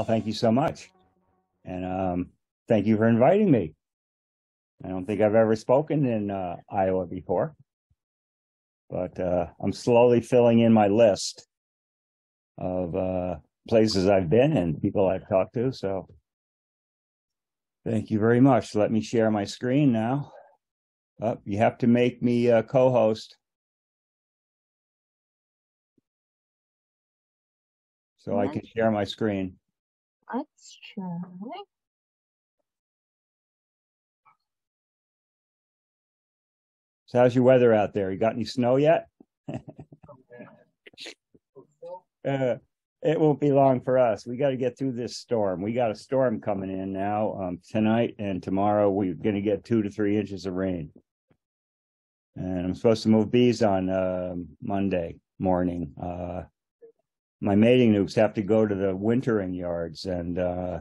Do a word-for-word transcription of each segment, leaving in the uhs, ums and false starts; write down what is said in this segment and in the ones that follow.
Well, thank you so much. And um, thank you for inviting me. I don't think I've ever spoken in uh, Iowa before, but uh, I'm slowly filling in my list of uh, places I've been and people I've talked to. So thank you very much. Let me share my screen now. Oh, you have to make me a co-host. So let's, I can share my screen. Let's try. So how's your weather out there? You got any snow yet? uh, it won't be long for us. We got to get through this storm. We got a storm coming in now. Um, tonight and tomorrow, we're going to get two to three inches of rain. And I'm supposed to move bees on uh, Monday morning. Uh, my mating nukes have to go to the wintering yards. And, uh,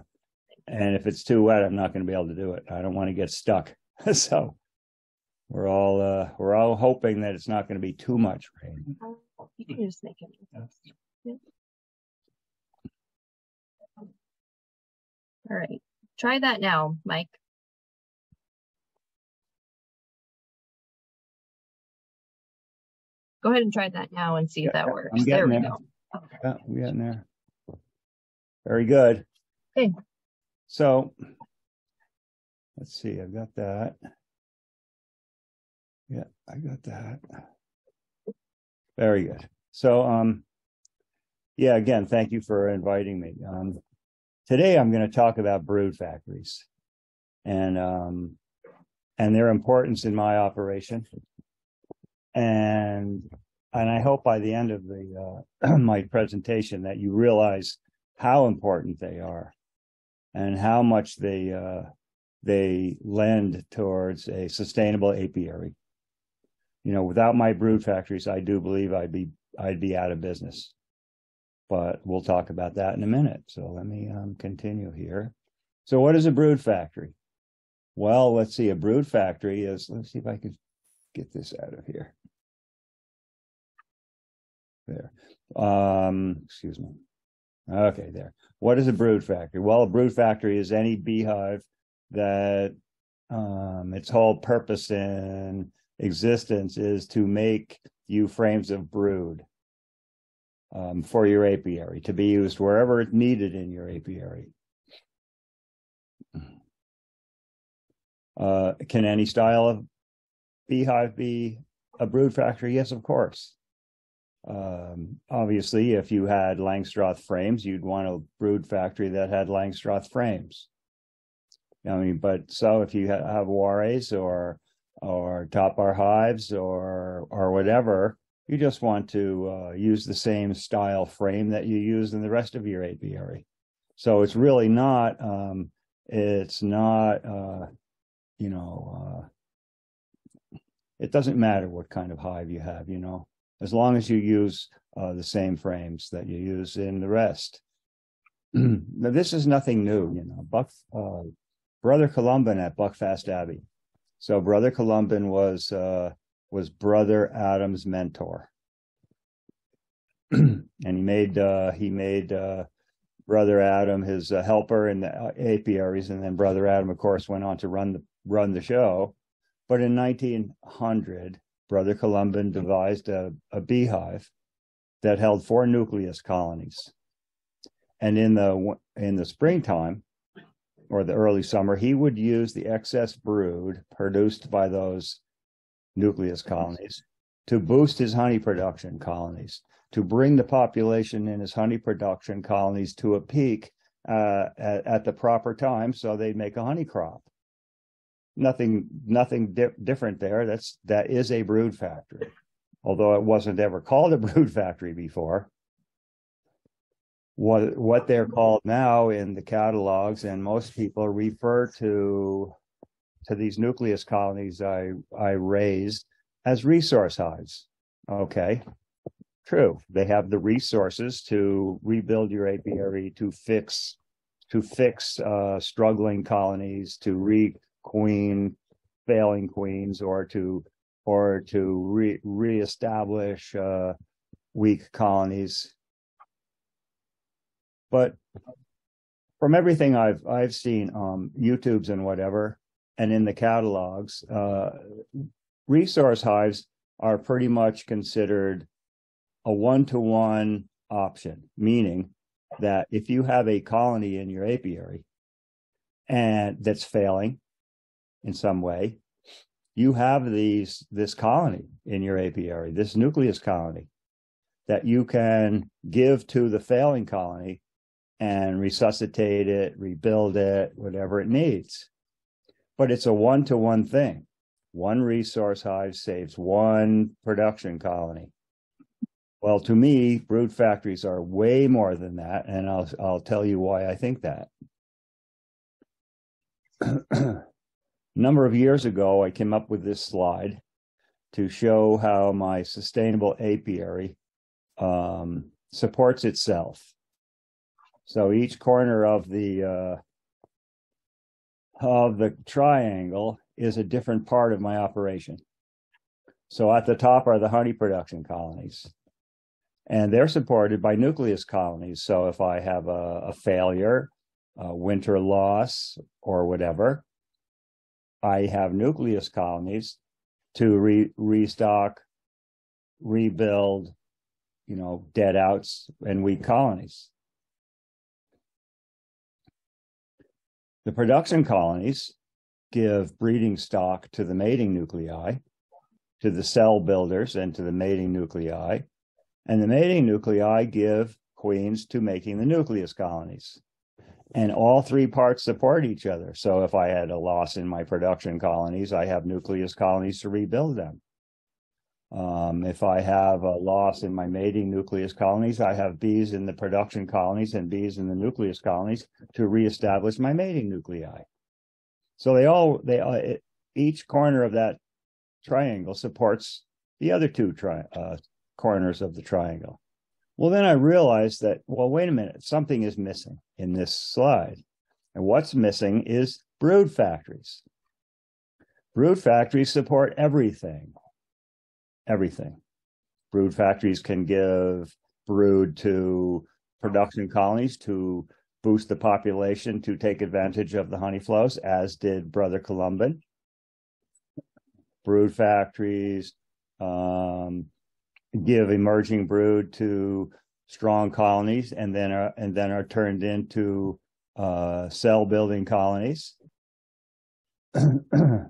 and if it's too wet, I'm not going to be able to do it. I don't want to get stuck. So we're all uh, we're all hoping that it's not going to be too much rain. You can just make it. All right, try that now, Mike. Go ahead and try that now and see if that works. I'm there we there. go. Yeah, we're getting there. Very good. Okay. So let's see. I've got that. Yeah, I got that. Very good. So, um, yeah, again, thank you for inviting me. Um, today, I'm going to talk about brood factories and um, and their importance in my operation. And and I hope by the end of the uh, my presentation that you realize how important they are and how much they uh, they lend towards a sustainable apiary. You know, without my brood factories, I do believe I'd be I'd be out of business. But we'll talk about that in a minute. So let me um, continue here. So what is a brood factory? Well, let's see. A brood factory is. Let's see if I can get this out of here. There. Um, excuse me. Okay, there. What is a brood factory? Well, a brood factory is any beehive that um, its whole purpose in existence is to make you frames of brood um, for your apiary, to be used wherever it's needed in your apiary. Uh, can any style of beehive be a brood factory? Yes, of course. Um, obviously, if you had Langstroth frames, you'd want a brood factory that had Langstroth frames. I mean, but so if you ha have Warres or or top bar hives or or whatever, you just want to uh, use the same style frame that you use in the rest of your apiary. So it's really not um, it's not uh, you know uh, it doesn't matter what kind of hive you have, you know, as long as you use uh, the same frames that you use in the rest. Now this is nothing new, you know. Buck uh, Brother Columban at Buckfast Abbey. So Brother Columban was uh, was Brother Adam's mentor, and he made uh, he made uh, Brother Adam his uh, helper in the apiaries, and then Brother Adam, of course, went on to run the run the show. But in nineteen hundred, Brother Columban devised a, a beehive that held four nucleus colonies, and in the in the springtime, or the early summer, he would use the excess brood produced by those nucleus colonies to boost his honey production colonies, to bring the population in his honey production colonies to a peak uh, at, at the proper time, so they'd make a honey crop. Nothing, nothing di different there. That's that is a brood factory, although it wasn't ever called a brood factory before. What, what they're called now in the catalogs, and most people refer to to these nucleus colonies I, I raised as resource hives. Okay, true. They have the resources to rebuild your apiary, to fix to fix uh, struggling colonies, to re-queen failing queens, or to or to re reestablish uh, weak colonies. But from everything I've I've seen on YouTube's and whatever, and in the catalogs, uh, resource hives are pretty much considered a one-to-one option, meaning that if you have a colony in your apiary and that's failing in some way, you have these this colony in your apiary, this nucleus colony, that you can give to the failing colony and resuscitate it, rebuild it, whatever it needs. But it's a one-to-one thing. One resource hive saves one production colony. Well, to me, brood factories are way more than that, and I'll I'll tell you why I think that. A number of years ago, I came up with this slide to show how my sustainable apiary um, supports itself. So each corner of the uh, of the triangle is a different part of my operation. So at the top are the honey production colonies, and they're supported by nucleus colonies. So if I have a, a failure, a winter loss, or whatever, I have nucleus colonies to re restock, rebuild, you know, dead outs and weak colonies. The production colonies give breeding stock to the mating nuclei, to the cell builders and to the mating nuclei. And the mating nuclei give queens to making the nucleus colonies. And all three parts support each other. So if I had a loss in my production colonies, I have nucleus colonies to rebuild them. Um, if I have a loss in my mating nucleus colonies, I have bees in the production colonies and bees in the nucleus colonies to reestablish my mating nuclei. So they all, they all, it, each corner of that triangle supports the other two tri uh, corners of the triangle. Well, then I realized that, well, wait a minute, something is missing in this slide. And what's missing is brood factories. Brood factories support everything, everything. Brood factories can give brood to production colonies to boost the population to take advantage of the honey flows, as did Brother Columban. Brood factories um, give emerging brood to strong colonies, and then are and then are turned into uh, cell building colonies. The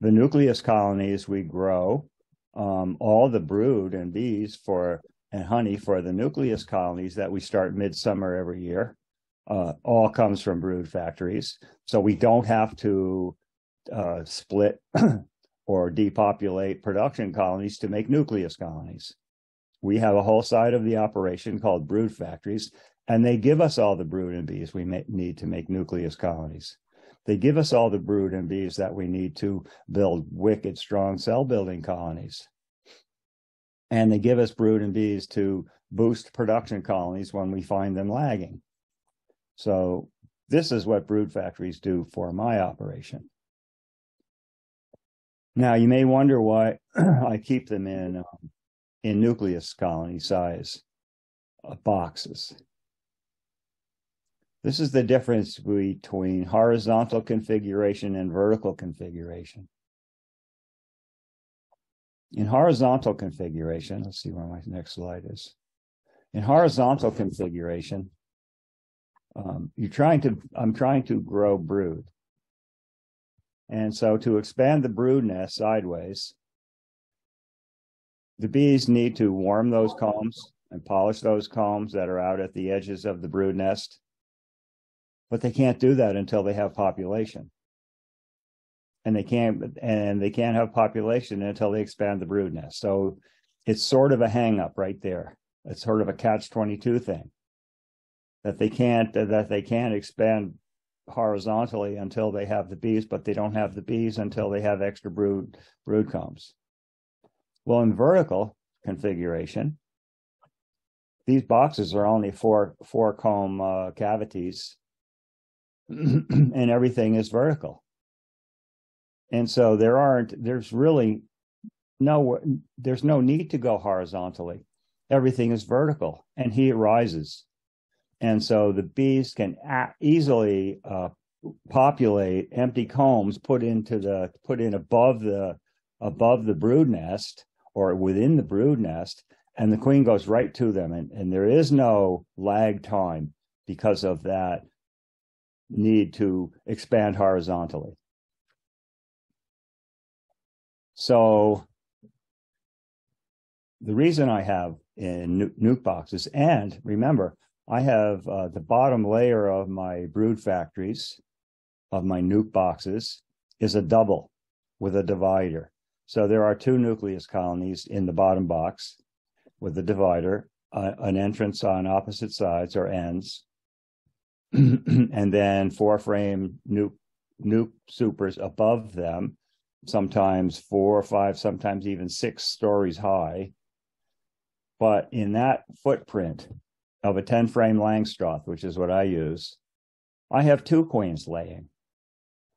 nucleus colonies we grow, um, all the brood and bees for and honey for the nucleus colonies that we start midsummer every year, uh, all comes from brood factories. So we don't have to uh, split or depopulate production colonies to make nucleus colonies. We have a whole side of the operation called brood factories, and they give us all the brood and bees we may need to make nucleus colonies. They give us all the brood and bees that we need to build wicked strong cell building colonies. And they give us brood and bees to boost production colonies when we find them lagging. So this is what brood factories do for my operation. Now, you may wonder why I keep them in, um, in nucleus colony size uh, boxes. This is the difference between horizontal configuration and vertical configuration. In horizontal configuration, let's see where my next slide is. In horizontal configuration, um, you're trying to, I'm trying to grow brood. And so to expand the brood nest sideways, the bees need to warm those combs and polish those combs that are out at the edges of the brood nest. But they can't do that until they have population. And they can't, and they can't have population until they expand the brood nest. So it's sort of a hang up right there. It's sort of a catch twenty-two thing, that they can't, that they can't expand horizontally until they have the bees, but they don't have the bees until they have extra brood brood combs. Well, in vertical configuration, these boxes are only four four comb uh, cavities, and everything is vertical. And so there aren't there's really no there's no need to go horizontally. Everything is vertical, and heat rises. And so the bees can easily uh, populate empty combs put into the put in above the above the brood nest or within the brood nest, and the queen goes right to them, and, and there is no lag time because of that need to expand horizontally. So the reason I have in nuke boxes, and remember, I have uh, the bottom layer of my brood factories, of my nuke boxes, is a double with a divider. So there are two nucleus colonies in the bottom box with a divider, uh, an entrance on opposite sides or ends, and then four frame nuke, nuke supers above them, sometimes four or five, sometimes even six stories high. But in that footprint of a ten frame Langstroth, which is what I use, I have two queens laying.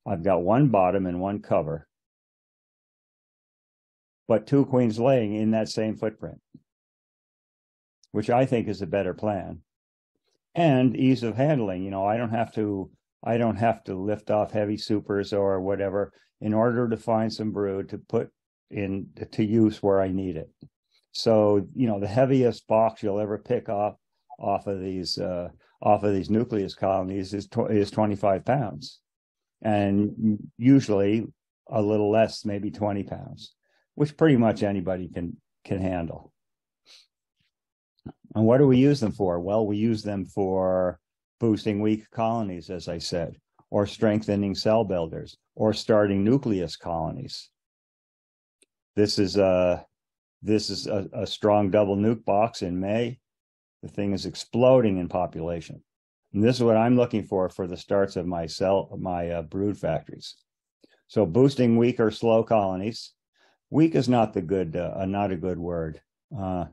I've got one bottom and one cover, but two queens laying in that same footprint, which I think is a better plan. And ease of handling, you know, I don't have to, I don't have to lift off heavy supers or whatever in order to find some brood to put in to use where I need it. So, you know, the heaviest box you'll ever pick up off of these uh, off of these nucleus colonies is tw is twenty-five pounds, and usually a little less, maybe twenty pounds, which pretty much anybody can can handle. And what do we use them for? Well, we use them for boosting weak colonies, as I said, or strengthening cell builders, or starting nucleus colonies. This is a this is a, a strong double nuke box in May. The thing is exploding in population. And this is what I'm looking for for the starts of my cell, my uh, brood factories. So boosting weak or slow colonies. Weak is not the good, uh, not a good word. Uh,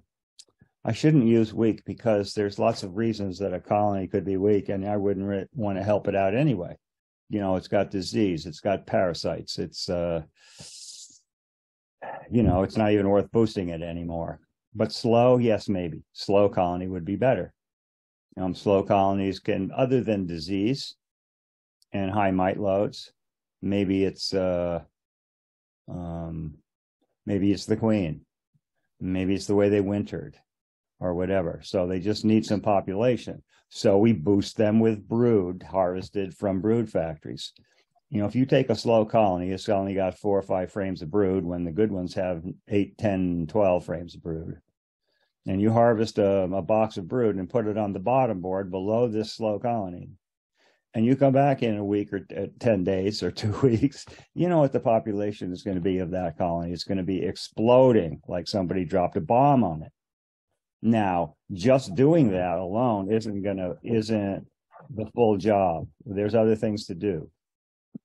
I shouldn't use weak because there's lots of reasons that a colony could be weak, and I wouldn't want to help it out anyway. You know, it's got disease, it's got parasites, it's, uh, you know, it's not even worth boosting it anymore. But slow, yes, maybe. Slow colony would be better. Um, slow colonies can, other than disease and high mite loads, maybe it's uh, um, maybe it's the queen. Maybe it's the way they wintered or whatever. So they just need some population. So we boost them with brood harvested from brood factories. You know, if you take a slow colony, it's only got four or five frames of brood when the good ones have eight, ten, twelve frames of brood. And you harvest a, a box of brood and put it on the bottom board below this slow colony. And you come back in a week or ten days or two weeks, you know what the population is going to be of that colony. It's going to be exploding like somebody dropped a bomb on it. Now, just doing that alone isn't going to, isn't the full job. There's other things to do.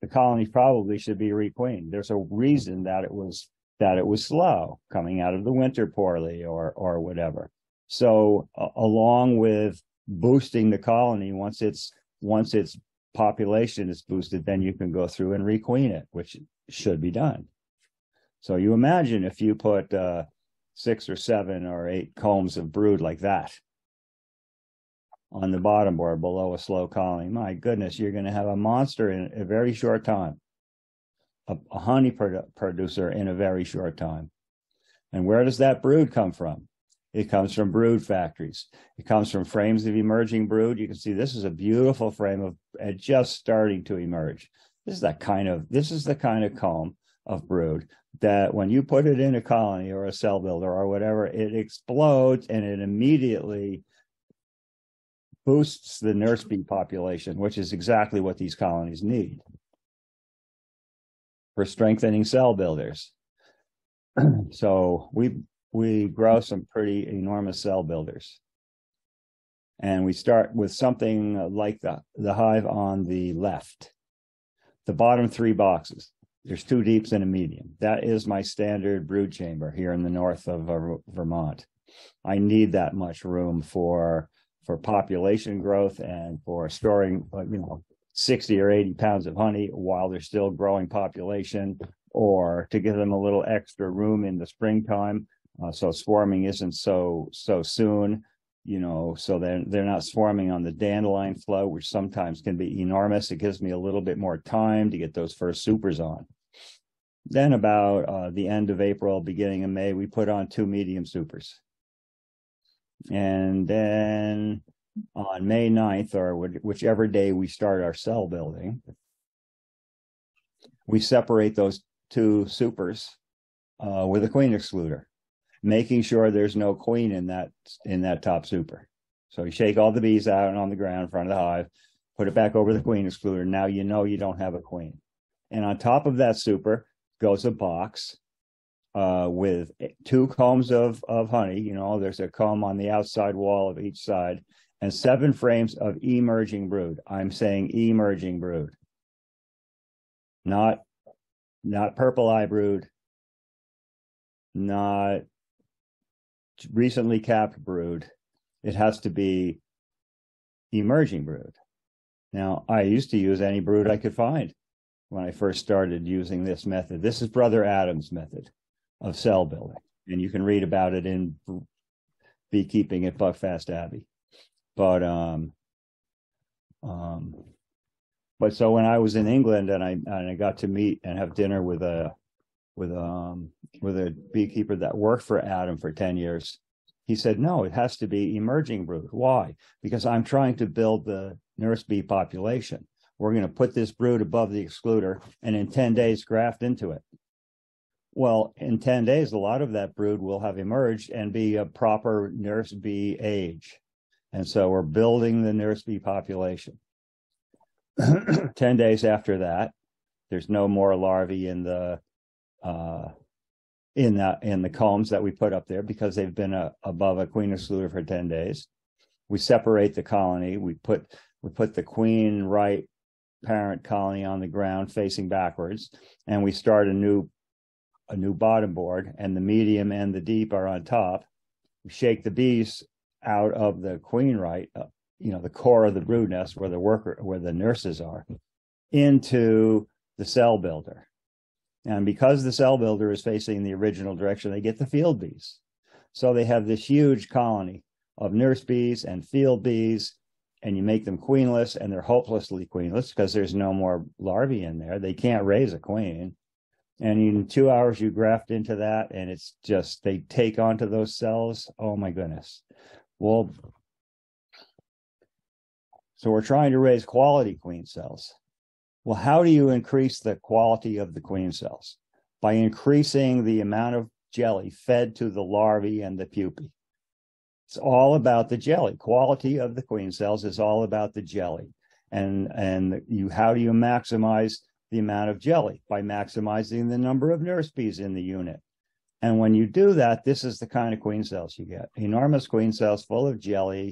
The colony probably should be requeened. There's a reason that it was that it was slow, coming out of the winter poorly or or whatever. So uh, along with boosting the colony, once it's once its population is boosted, then you can go through and requeen it, which should be done. So you imagine if you put uh, six or seven or eight combs of brood like that on the bottom board below a slow colony, my goodness, you're going to have a monster in a very short time, a, a honey produ producer in a very short time. And where does that brood come from? It comes from brood factories. It comes from frames of emerging brood. You can see this is a beautiful frame of uh, just starting to emerge. This is that kind of, this is the kind of comb of brood that when you put it in a colony or a cell builder or whatever, it explodes and it immediately boosts the nurse bee population, which is exactly what these colonies need for strengthening cell builders. So we we grow some pretty enormous cell builders, and we start with something like the the hive on the left, the bottom three boxes. There's two deeps and a medium. That is my standard brood chamber here in the north of uh, Vermont. I need that much room for. for population growth and for storing, you know, sixty or eighty pounds of honey while they're still growing population, or to give them a little extra room in the springtime, uh, so swarming isn't so so soon, you know, so they're, they're not swarming on the dandelion flow, which sometimes can be enormous. It gives me a little bit more time to get those first supers on. Then about uh, the end of April, beginning of May, we put on two medium supers. And then on May ninth, or whichever day we start our cell building, we separate those two supers uh, with a queen excluder, making sure there's no queen in that in that top super. So you shake all the bees out and on the ground in front of the hive, put it back over the queen excluder. Now you know you don't have a queen. And on top of that super goes a box uh, with two combs of, of honey. You know, there's a comb on the outside wall of each side, and seven frames of emerging brood. I'm saying emerging brood, not not purple eye brood, not recently capped brood. It has to be emerging brood. Now, I used to use any brood I could find when I first started using this method. This is Brother Adam's method of cell building, and you can read about it in Beekeeping at Buckfast Abbey. But um, um, but so when I was in England and I and I got to meet and have dinner with a with um with a beekeeper that worked for Adam for ten years, he said, no, it has to be emerging brood. Why? Because I'm trying to build the nurse bee population. We're going to put this brood above the excluder and in ten days graft into it. Well, in ten days, a lot of that brood will have emerged and be a proper nurse bee age. And so we're building the nurse bee population. ten days after that, there's no more larvae in the Uh, in the in the combs that we put up there because they've been a, above a queen excluder for ten days. We separate the colony. We put we put the queen right parent colony on the ground facing backwards, and we start a new a new bottom board. And the medium and the deep are on top. We shake the bees out of the queen right, uh, you know, the core of the brood nest where the worker where the nurses are, into the cell builder. And because the cell builder is facing the original direction, they get the field bees. So they have this huge colony of nurse bees and field bees, and you make them queenless, and they're hopelessly queenless because there's no more larvae in there. They can't raise a queen. And in two hours, you graft into that, and it's just, they take onto those cells. Oh, my goodness. Well, so we're trying to raise quality queen cells. Well, how do you increase the quality of the queen cells? By increasing the amount of jelly fed to the larvae and the pupae. It's all about the jelly. Quality of the queen cells is all about the jelly. And, and you, how do you maximize the amount of jelly? By maximizing the number of nurse bees in the unit. And when you do that, this is the kind of queen cells you get. Enormous queen cells full of jelly.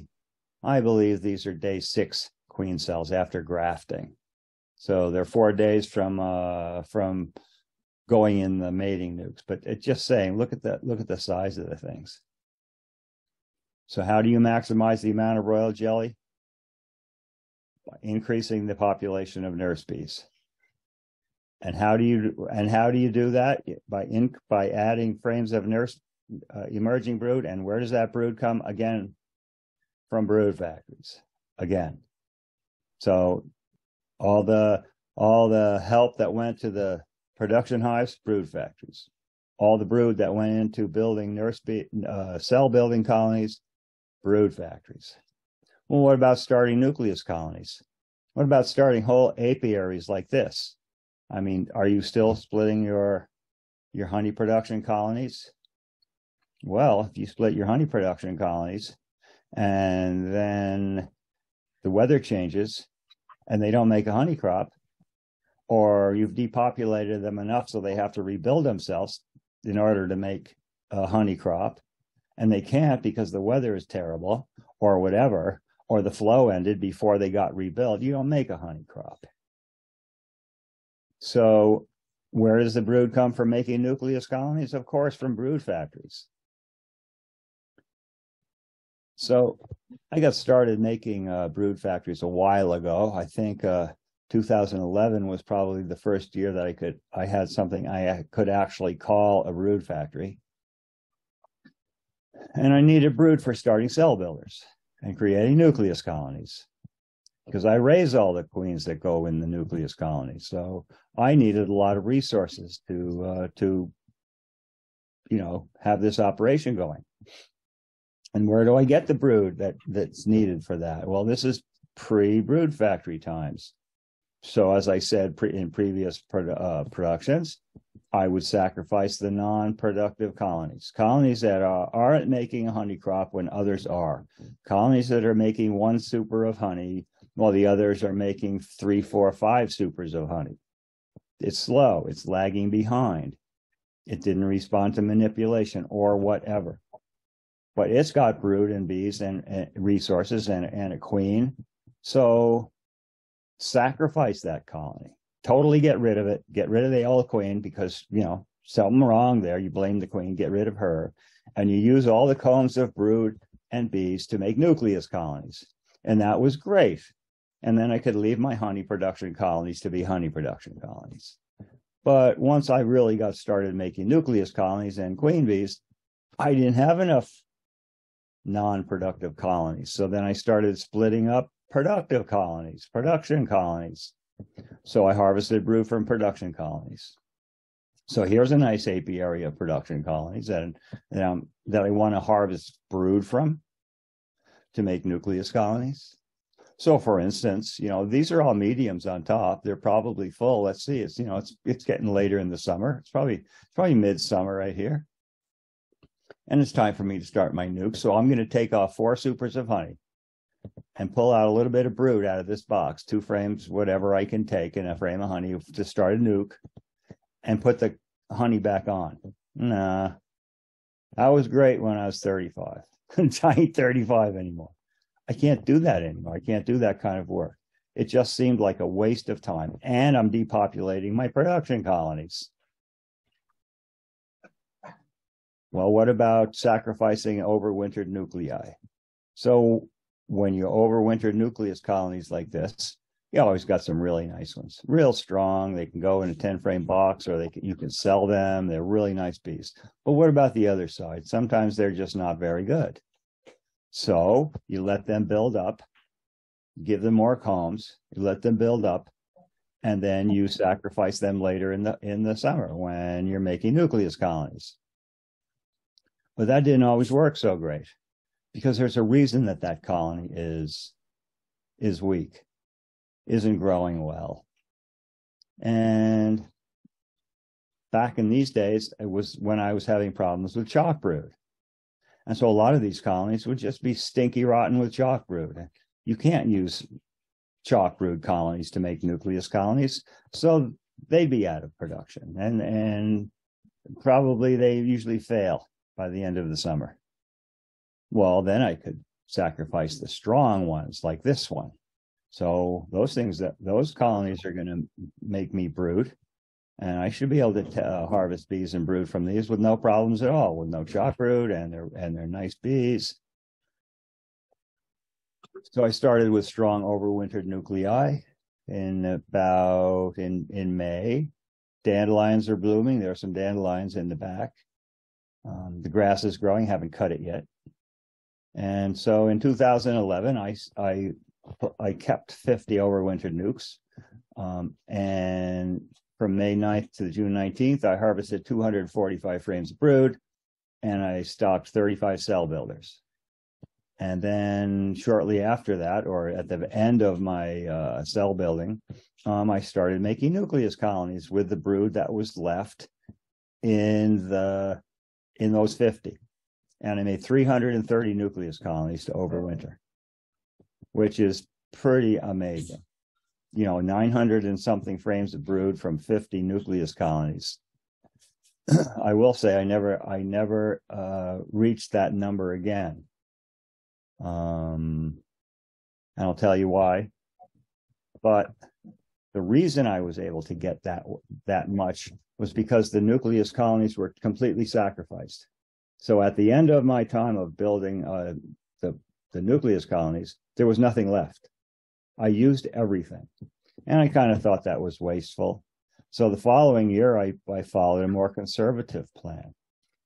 I believe these are day six queen cells after grafting. So they're four days from uh, from going in the mating nukes, but it's just saying, look at that, look at the size of the things. So how do you maximize the amount of royal jelly? By increasing the population of nurse bees. And how do you and how do you do that? By in, by adding frames of nurse uh, emerging brood. And where does that brood come again? From brood factories again. So All the all the help that went to the production hives, brood factories. All the brood that went into building nurse bee, uh, cell building colonies, brood factories. Well, what about starting nucleus colonies? What about starting whole apiaries like this? I mean, are you still splitting your your honey production colonies? Well, if you split your honey production colonies, and then the weather changes, and they don't make a honey crop, or you've depopulated them enough so they have to rebuild themselves in order to make a honey crop, and they can't because the weather is terrible or whatever, or the flow ended before they got rebuilt, you don't make a honey crop. So where does the brood come from making nucleus colonies? Of course, from brood factories. So I got started making uh, brood factories a while ago. I think uh, two thousand eleven was probably the first year that I could I had something I could actually call a brood factory. And I needed brood for starting cell builders and creating nucleus colonies, because I raise all the queens that go in the nucleus colony. So I needed a lot of resources to, uh, to you know, have this operation going. And where do I get the brood that, that's needed for that? Well, this is pre-brood factory times. So as I said pre in previous pro uh, productions, I would sacrifice the non-productive colonies, colonies that are, aren't making a honey crop when others are, colonies that are making one super of honey while the others are making three, four, five supers of honey. It's slow. It's lagging behind. It didn't respond to manipulation or whatever. But it's got brood and bees and, and resources and, and a queen. So sacrifice that colony. Totally get rid of it. Get rid of the old queen because, you know, something wrong there. You blame the queen. Get rid of her. And you use all the combs of brood and bees to make nucleus colonies. And that was great. And then I could leave my honey production colonies to be honey production colonies. But once I really got started making nucleus colonies and queen bees, I didn't have enough non-productive colonies. So then I started splitting up productive colonies, production colonies. So I harvested brood from production colonies. So here's a nice apiary of production colonies that, um, that I want to harvest brood from to make nucleus colonies. So for instance, you know, these are all mediums on top. They're probably full. Let's see. It's, you know, it's, it's getting later in the summer. It's probably, it's probably midsummer right here. And it's time for me to start my nuke. So I'm going to take off four supers of honey and pull out a little bit of brood out of this box, two frames, whatever I can take, and a frame of honey to start a nuke, and put the honey back on. Nah, that was great when I was thirty-five. I ain't thirty-five anymore. I can't do that anymore. I can't do that kind of work. It just seemed like a waste of time. And I'm depopulating my production colonies. Well, what about sacrificing overwintered nuclei? So when you overwinter nucleus colonies like this, you always got some really nice ones, real strong. They can go in a ten frame box, or they can, you can sell them. They're really nice bees. But what about the other side? Sometimes they're just not very good. So you let them build up, give them more combs, you let them build up, and then you sacrifice them later in the, in the summer when you're making nucleus colonies. But that didn't always work so great, because there's a reason that that colony is, is weak, isn't growing well. And back in these days, it was when I was having problems with chalk brood. And so a lot of these colonies would just be stinky rotten with chalk brood. You can't use chalk brood colonies to make nucleus colonies, so they'd be out of production. And, and probably they usually fail by the end of the summer. Well, then I could sacrifice the strong ones like this one. So those things that those colonies are going to make me brood, and I should be able to t uh, harvest bees and brood from these with no problems at all, with no chalk brood, and they're and they're nice bees. So I started with strong overwintered nuclei in about in in May. Dandelions are blooming. There are some dandelions in the back. Um, the grass is growing. Haven't cut it yet. And so in two thousand eleven, I I I kept fifty overwintered nukes, um, and from May ninth to June nineteenth, I harvested two hundred forty-five frames of brood, and I stocked thirty-five cell builders. And then shortly after that, or at the end of my uh, cell building, um, I started making nucleus colonies with the brood that was left in the in those fifty. And I made three hundred thirty nucleus colonies to overwinter, which is pretty amazing. You know, nine hundred and something frames of brood from fifty nucleus colonies. I will say I never, I never uh, reached that number again. Um, and I'll tell you why. But the reason I was able to get that, that much was because the nucleus colonies were completely sacrificed. So at the end of my time of building uh, the, the nucleus colonies, there was nothing left. I used everything. And I kind of thought that was wasteful. So the following year, I, I followed a more conservative plan.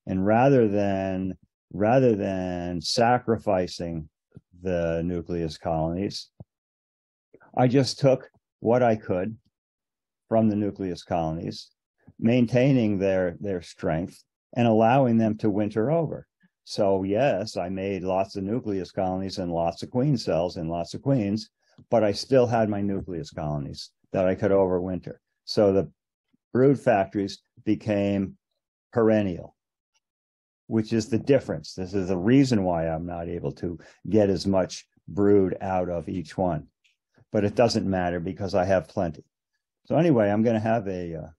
And rather than rather than sacrificing the nucleus colonies, I just took what I could from the nucleus colonies, maintaining their, their strength and allowing them to winter over. So yes, I made lots of nucleus colonies and lots of queen cells and lots of queens, but I still had my nucleus colonies that I could overwinter. So the brood factories became perennial, which is the difference. This is the reason why I'm not able to get as much brood out of each one. But it doesn't matter because I have plenty. So anyway, I'm going to have a, uh,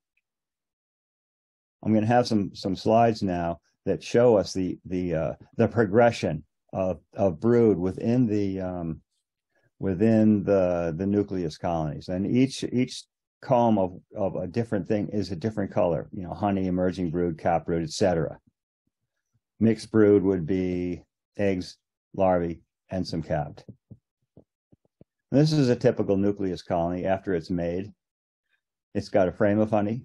I'm going to have some some slides now that show us the the uh, the progression of of brood within the um, within the the nucleus colonies, and each each comb of of a different thing is a different color. You know, honey, emerging brood, cap brood, et cetera. Mixed brood would be eggs, larvae, and some capped. This is a typical nucleus colony after it's made. It's got a frame of honey,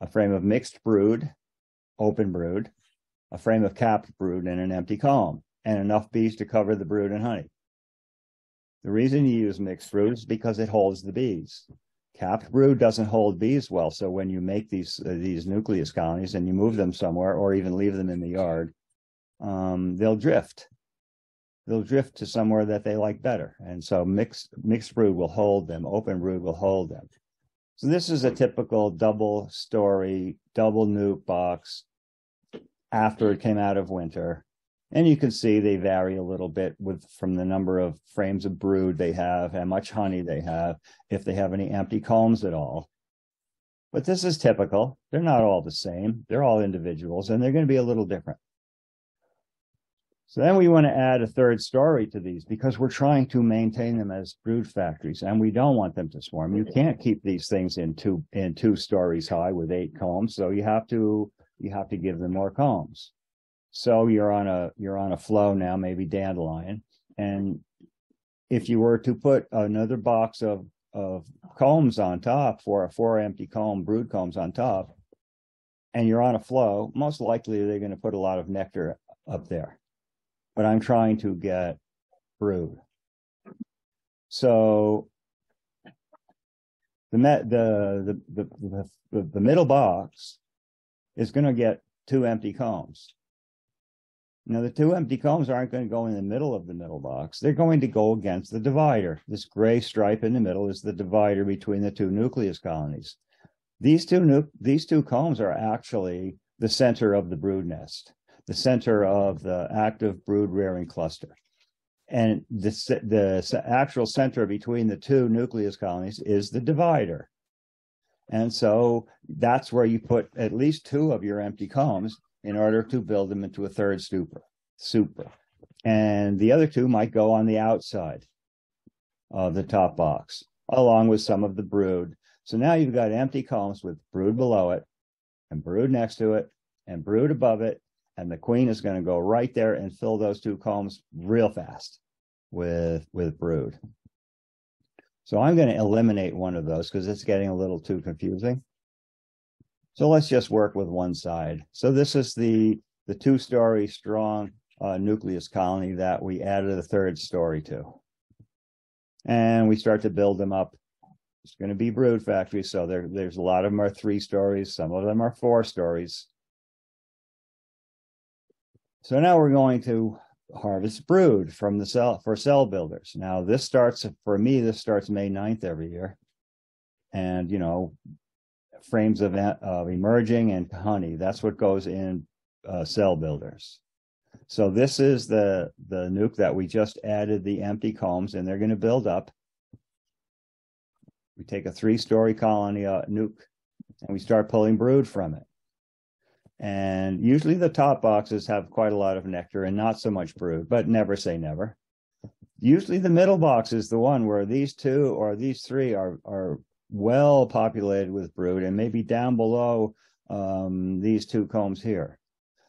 a frame of mixed brood, open brood, a frame of capped brood, and an empty comb, and enough bees to cover the brood and honey. The reason you use mixed brood is because it holds the bees. Capped brood doesn't hold bees well, so when you make these uh, these nucleus colonies and you move them somewhere or even leave them in the yard, um, they'll drift. They'll drift to somewhere that they like better, and so mixed mixed brood will hold them. Open brood will hold them. So this is a typical double-story, double nuke box after it came out of winter. And you can see they vary a little bit with from the number of frames of brood they have, how much honey they have, if they have any empty combs at all. But this is typical. They're not all the same. They're all individuals, and they're going to be a little different. So then we want to add a third story to these because we're trying to maintain them as brood factories, and we don't want them to swarm. You can't keep these things in two in two stories high with eight combs, so you have to you have to give them more combs. So you're on a you're on a flow now, maybe dandelion, and if you were to put another box of of combs on top, for four empty comb brood combs on top, and you're on a flow, most likely they're going to put a lot of nectar up there. But I'm trying to get brood. So the met, the, the the the the middle box is going to get two empty combs. Now the two empty combs aren't going to go in the middle of the middle box. They're going to go against the divider. This gray stripe in the middle is the divider between the two nucleus colonies. These two nu these two combs are actually the center of the brood nest, the center of the active brood rearing cluster. And the, the actual center between the two nucleus colonies is the divider. And so that's where you put at least two of your empty combs in order to build them into a third super. super. And the other two might go on the outside of the top box, along with some of the brood. So now you've got empty combs with brood below it, and brood next to it, and brood above it, and the queen is going to go right there and fill those two combs real fast with with brood. So I'm going to eliminate one of those because it's getting a little too confusing. So let's just work with one side. So this is the, the two-story strong uh, nucleus colony that we added a third story to. And we start to build them up. It's going to be brood factories, so there, there's a lot of them are three stories. Some of them are four stories. So now we're going to harvest brood from the cell for cell builders. Now this starts, for me, this starts May ninth every year. And, you know, frames of, of emerging and honey, that's what goes in uh, cell builders. So this is the, the nuke that we just added the empty combs, and they're going to build up. We take a three-story colony uh, nuke, and we start pulling brood from it. And usually the top boxes have quite a lot of nectar and not so much brood, but never say never. Usually the middle box is the one where these two or these three are, are well populated with brood, and maybe down below um, these two combs here.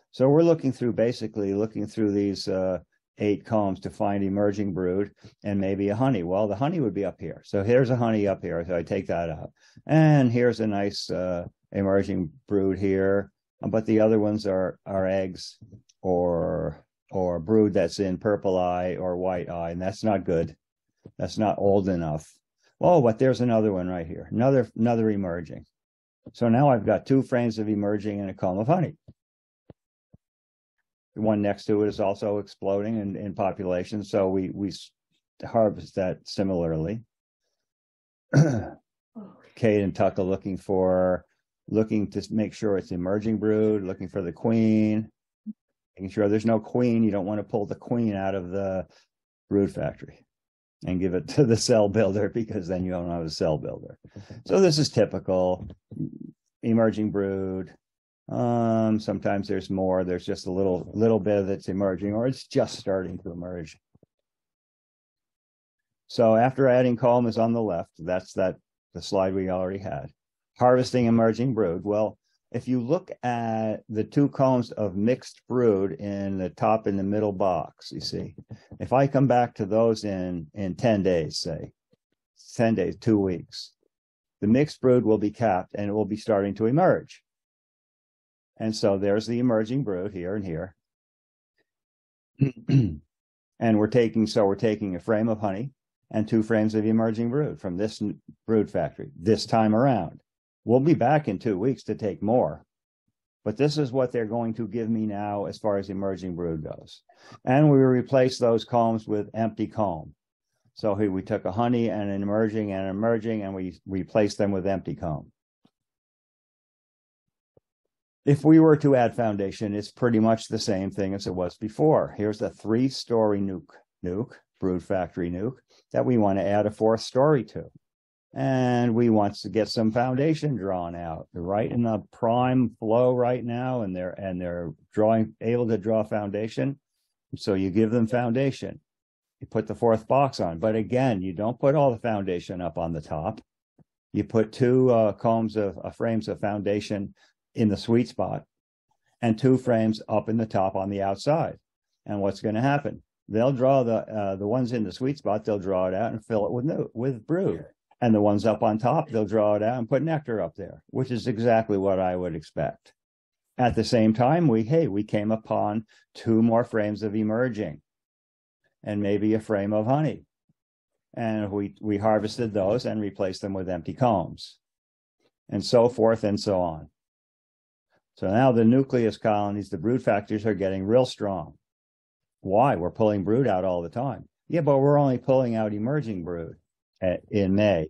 So we're looking through, basically looking through these uh, eight combs to find emerging brood and maybe a honey. Well, the honey would be up here. So here's a honey up here, so I take that out. And here's a nice uh, emerging brood here. But the other ones are, are eggs or or brood that's in purple eye or white eye, and that's not good. That's not old enough. Oh, but there's another one right here, another another emerging. So now I've got two frames of emerging and a comb of honey. The one next to it is also exploding in, in population, so we, we harvest that similarly. Kate and Tuck are looking for, looking to make sure it's emerging brood, looking for the queen, making sure there's no queen. You don't want to pull the queen out of the brood factory and give it to the cell builder, because then you don't have a cell builder. So this is typical emerging brood. Um, sometimes there's more, there's just a little, little bit that's emerging, or it's just starting to emerge. So after adding column is on the left, that's that the slide we already had. Harvesting emerging brood. Well, if you look at the two columns of mixed brood in the top and the middle box, you see, if I come back to those in, in ten days, say, ten days, two weeks, the mixed brood will be capped and it will be starting to emerge. And so there's the emerging brood here and here. And we're taking, so we're taking a frame of honey and two frames of emerging brood from this brood factory this time around. We'll be back in two weeks to take more, but this is what they're going to give me now as far as emerging brood goes. And we replace those combs with empty comb. So here we took a honey and an emerging and an emerging, and we replaced them with empty comb. If we were to add foundation, it's pretty much the same thing as it was before. Here's a three-story nuke, nuke, brood factory nuke, that we want to add a fourth story to. And we want to get some foundation drawn out. They're right in the prime flow right now, and they're and they're drawing, able to draw foundation. So you give them foundation. You put the fourth box on, but again, you don't put all the foundation up on the top. You put two uh, combs of uh, frames of foundation in the sweet spot, and two frames up in the top on the outside. And what's going to happen? They'll draw the uh, the ones in the sweet spot. They'll draw it out and fill it with new, with brood. And the ones up on top, they'll draw it out and put nectar up there, which is exactly what I would expect. At the same time, we, hey, we came upon two more frames of emerging and maybe a frame of honey. And we, we harvested those and replaced them with empty combs, and so forth and so on. So now the nucleus colonies, the brood factories, are getting real strong. Why? We're pulling brood out all the time. Yeah, but we're only pulling out emerging brood in May,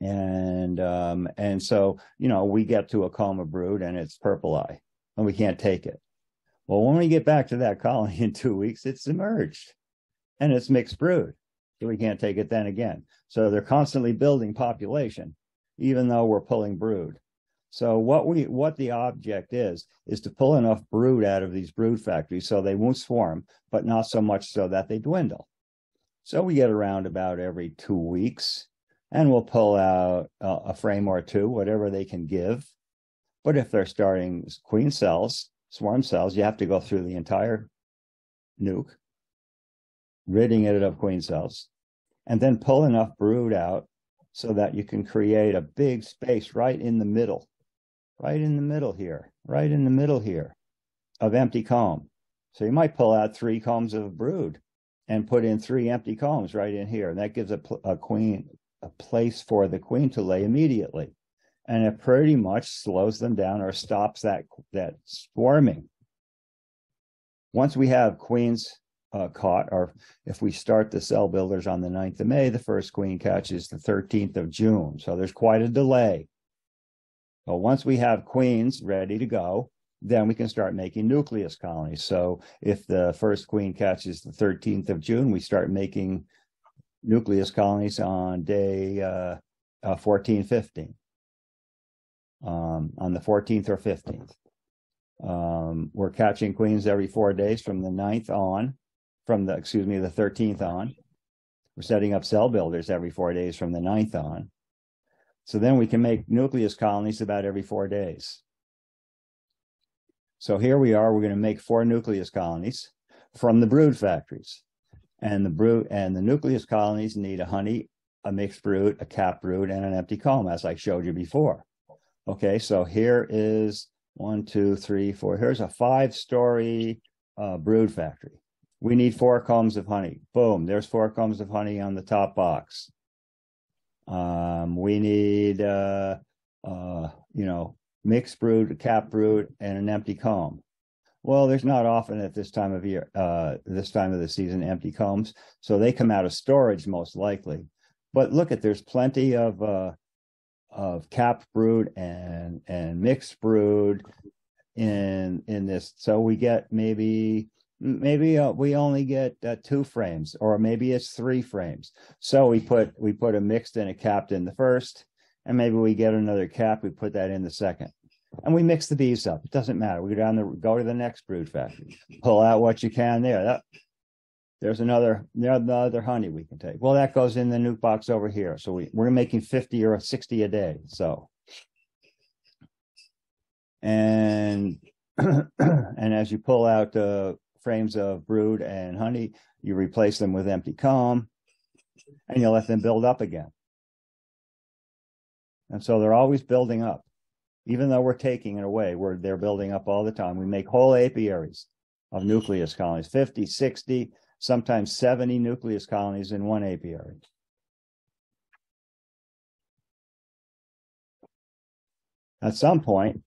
and um and so, you know, we get to a comb of brood and it's purple eye and we can't take it. Well, when we get back to that colony in two weeks, it's emerged and it's mixed brood, so we can't take it then again. So they're constantly building population even though we're pulling brood. So what we what the object is is to pull enough brood out of these brood factories so they won't swarm, but not so much so that they dwindle. So we get around about every two weeks, and we'll pull out uh, a frame or two, whatever they can give. But if they're starting queen cells, swarm cells, you have to go through the entire nuke, ridding it of queen cells, and then pull enough brood out so that you can create a big space right in the middle, right in the middle here, right in the middle here of empty comb. So you might pull out three combs of brood and put in three empty combs right in here. And that gives a, a queen, a place for the queen to lay immediately. And it pretty much slows them down or stops that, that swarming. Once we have queens uh, caught, or if we start the cell builders on the ninth of May, the first queen catches the thirteenth of June. So there's quite a delay. But once we have queens ready to go, then we can start making nucleus colonies. So if the first queen catches the thirteenth of June, we start making nucleus colonies on day uh, uh, fourteen, fifteen, um, on the fourteenth or fifteenth. Um, we're catching queens every four days from the ninth on, from the, excuse me, the thirteenth on. We're setting up cell builders every four days from the ninth on. So then we can make nucleus colonies about every four days. So here we are, we're going to make four nucleus colonies from the brood factories. And the brood and the nucleus colonies need a honey, a mixed brood, a capped brood, and an empty comb, as I showed you before. Okay, so here is One, two, three, four. Here's a five-story uh, brood factory. We need four combs of honey. Boom, there's four combs of honey on the top box. Um, we need, uh, uh, you know, mixed brood, cap brood, and an empty comb. Well, there's not often at this time of year, uh, this time of the season, empty combs. So they come out of storage most likely. But look at, there's plenty of... Uh, of cap brood and and mixed brood in in this, so we get maybe maybe uh, we only get uh, two frames, or maybe it's three frames. So we put we put a mixed and a capped in the first, and maybe we get another cap, we put that in the second, and we mix the bees up. It doesn't matter. We go down the go to the next brood factory, pull out what you can there. That, There's another, another honey we can take. Well, that goes in the nuke box over here. So we, we're making fifty or sixty a day. So, and, and as you pull out uh, frames of brood and honey, you replace them with empty comb, and you let them build up again. And so they're always building up. Even though we're taking it away, we're, they're building up all the time. We make whole apiaries of nucleus colonies, fifty, sixty, sometimes seventy nucleus colonies in one apiary. At some point,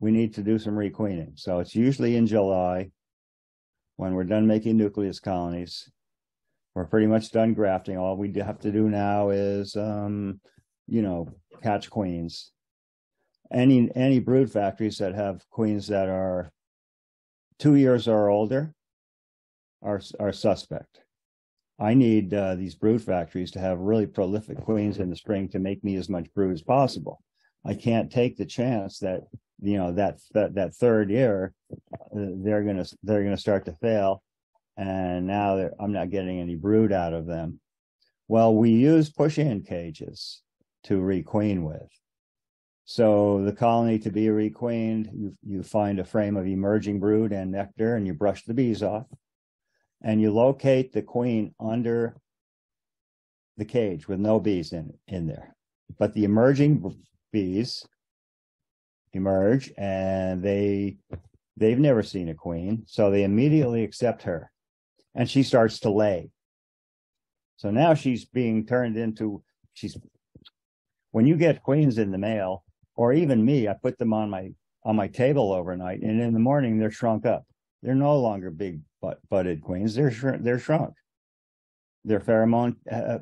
we need to do some requeening. So it's usually in July when we're done making nucleus colonies. We're pretty much done grafting. All we have to do now is, um, you know, hatch queens. Any, any brood factories that have queens that are two years or older Are, are suspect. I need uh, these brood factories to have really prolific queens in the spring to make me as much brood as possible. I can't take the chance that, you know, that that, that third year they're gonna they're gonna start to fail, and now I'm not getting any brood out of them. Well, we use push-in cages to requeen with. So the colony to be requeened, you you find a frame of emerging brood and nectar, and you brush the bees off. And you locate the queen under the cage with no bees in, in there. But the emerging bees emerge, and they, they've never seen a queen, so they immediately accept her. And she starts to lay. So now she's being turned into, she's, when you get queens in the mail, or even me, I put them on my, on my table overnight, and in the morning they're shrunk up. They're no longer big but butted queens. They're shr they're shrunk. Their pheromone uh,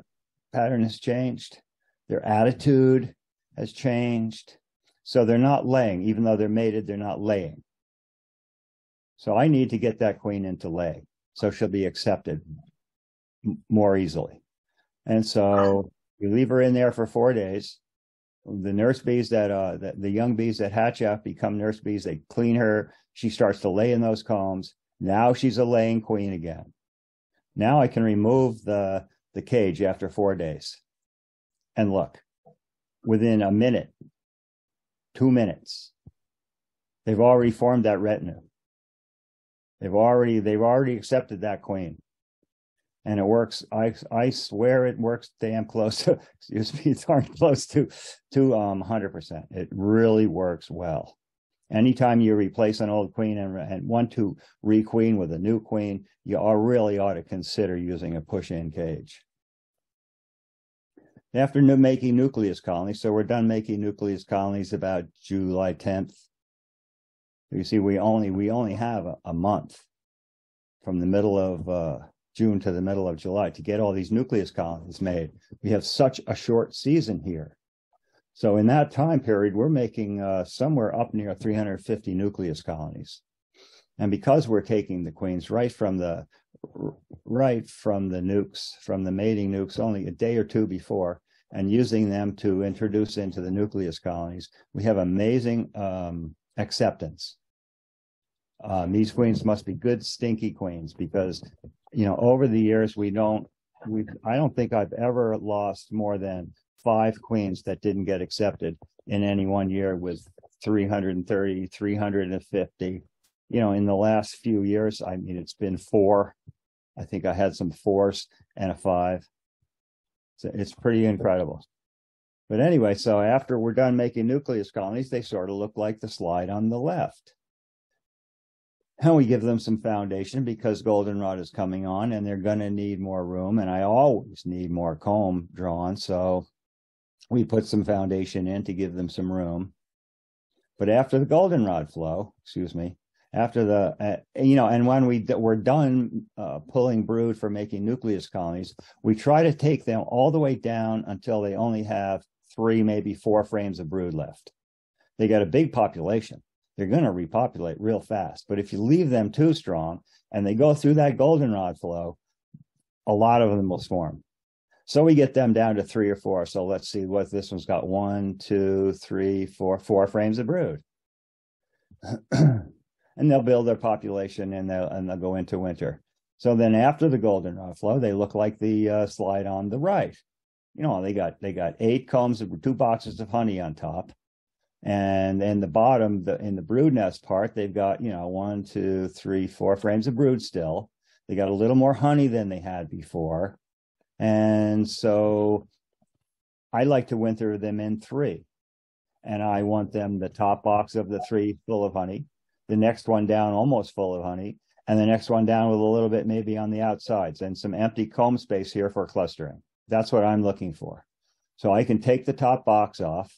pattern has changed. Their attitude has changed. So they're not laying. Even though they're mated, they're not laying. So I need to get that queen into lay, so she'll be accepted m more easily. And so you leave her in there for four days. The nurse bees that uh, the, the young bees that hatch out become nurse bees. They clean her. She starts to lay in those combs. Now she's a laying queen again. Now I can remove the, the cage after four days. And look, within a minute, two minutes, they've already formed that retinue. They've already, they've already accepted that queen. And it works. I, I swear it works damn close to, excuse me, darn close to, to um, one hundred percent. It really works well. Anytime you replace an old queen and, and want to requeen with a new queen, you all really ought to consider using a push-in cage. After new, making nucleus colonies, so we're done making nucleus colonies about July tenth. You see, we only we only have a, a month from the middle of uh, June to the middle of July to get all these nucleus colonies made. We have such a short season here. So in that time period, we're making uh, somewhere up near three hundred fifty nucleus colonies, and because we're taking the queens right from the right from the nukes, from the mating nukes, only a day or two before, and using them to introduce into the nucleus colonies, we have amazing um, acceptance. Um, these queens must be good, stinky queens, because you know over the years we don't we I don't think I've ever lost more than five queens that didn't get accepted in any one year, with three hundred thirty, three hundred fifty. You know, in the last few years, I mean, it's been four. I think I had some fours and a five. So it's pretty incredible. But anyway, so after we're done making nucleus colonies, they sort of look like the slide on the left. And we give them some foundation because goldenrod is coming on and they're going to need more room. And I always need more comb drawn. So we put some foundation in to give them some room. But after the goldenrod flow, excuse me, after the, uh, you know, and when we d we're done uh, pulling brood for making nucleus colonies, we try to take them all the way down until they only have three, maybe four frames of brood left. They got a big population. They're going to repopulate real fast. But if you leave them too strong and they go through that goldenrod flow, a lot of them will swarm. So we get them down to three or four. So let's see what this one's got. One, two, three, four, four frames of brood. And they'll build their population and they'll, and they'll go into winter. So then after the goldenrod flow, they look like the uh, slide on the right. You know, they got, they got eight combs and two boxes of honey on top. And in the bottom, the, in the brood nest part, they've got, you know, one, two, three, four frames of brood still. They got a little more honey than they had before. And so I like to winter them in three. And I want them, the top box of the three full of honey, the next one down almost full of honey, and the next one down with a little bit maybe on the outsides and some empty comb space here for clustering. That's what I'm looking for. So I can take the top box off.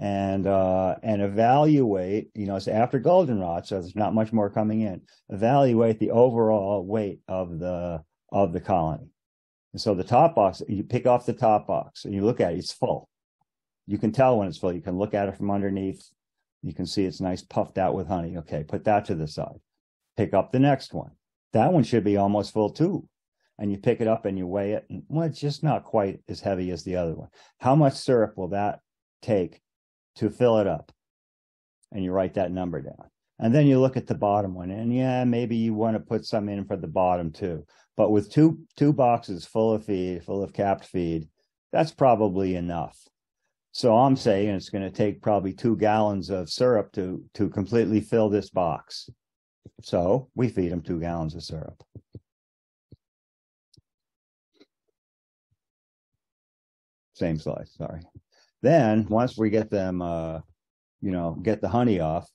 And uh, and evaluate, you know, it's after goldenrod, so there's not much more coming in. Evaluate the overall weight of the of the colony. And so the top box, you pick off the top box and you look at it, it's full. You can tell when it's full. You can look at it from underneath. You can see it's nice puffed out with honey. Okay, put that to the side. Pick up the next one. That one should be almost full too. And you pick it up and you weigh it, and well, it's just not quite as heavy as the other one. How much syrup will that take to fill it up? And you write that number down. And then you look at the bottom one, and yeah, maybe you want to put some in for the bottom too. But with two two boxes full of feed, full of capped feed, that's probably enough. So I'm saying it's going to take probably two gallons of syrup to to completely fill this box. So we feed them two gallons of syrup. Same slide, sorry. Then once we get them, uh, you know, get the honey off